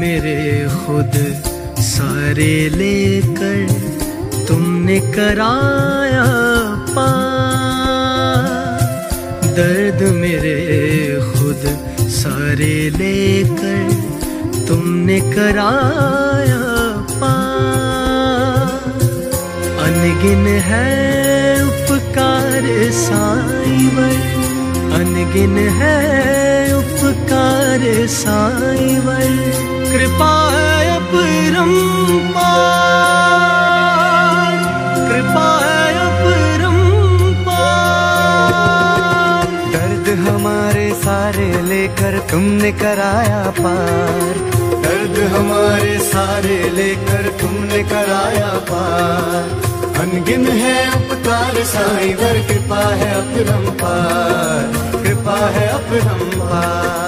मेरे खुद सारे लेकर तुमने कराया पार। दर्द मेरे खुद सारे लेकर तुमने कराया पार। अनगिन है उपकार साईं, अनगिन है उपकार साईंवर, कृपा है अपरंपार, कृपा है अपरंपार। दर्द हमारे सारे लेकर तुमने कराया पार, दर्द हमारे सारे लेकर तुमने कराया पार। अनगिन है उपकार साईंवर, कृपा है अपरंपार, कृपा है अपरंपार।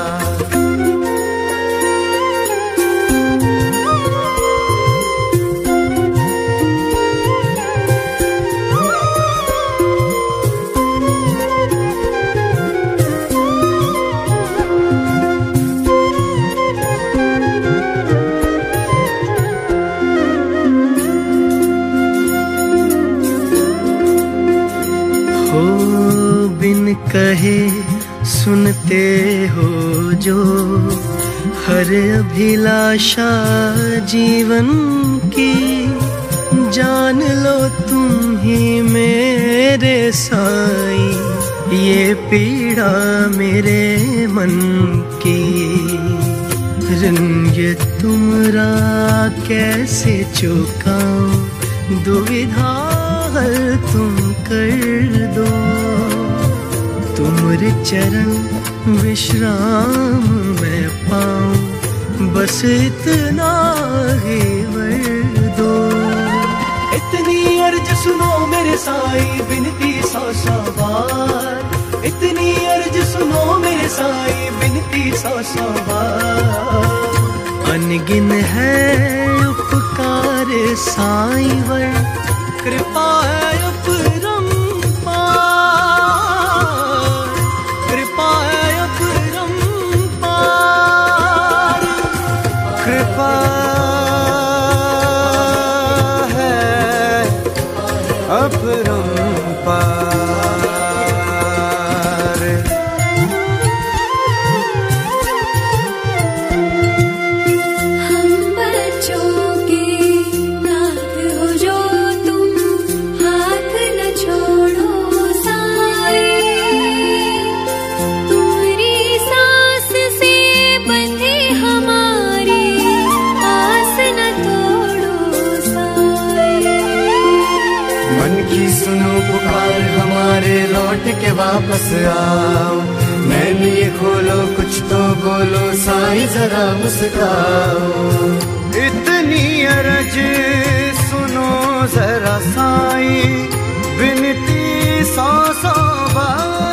बिन कहे सुनते हो जो हर अभिलाषा जीवन की, जान लो तुम ही मेरे साईं ये पीड़ा मेरे मन की। ऋण ये तुमरा कैसे चुकाऊं, दुविधा हल तुम कर दो। तुम्हारे चरण विश्राम मैं पाऊं, बस इतना ही वर दो। इतनी अर्ज सुनो मेरे साईं, बिनती सौ सवार, इतनी अर्ज सुनो मेरे साईं, बिनती सौ सवार। अनगिन है उपकार साईंवर, कृपा है के वापस आओ। मैं लिए खोलो कुछ तो बोलो साईं जरा मुस्काओ। इतनी अर्ज सुनो जरा साईं, विनती सौ सौ बार।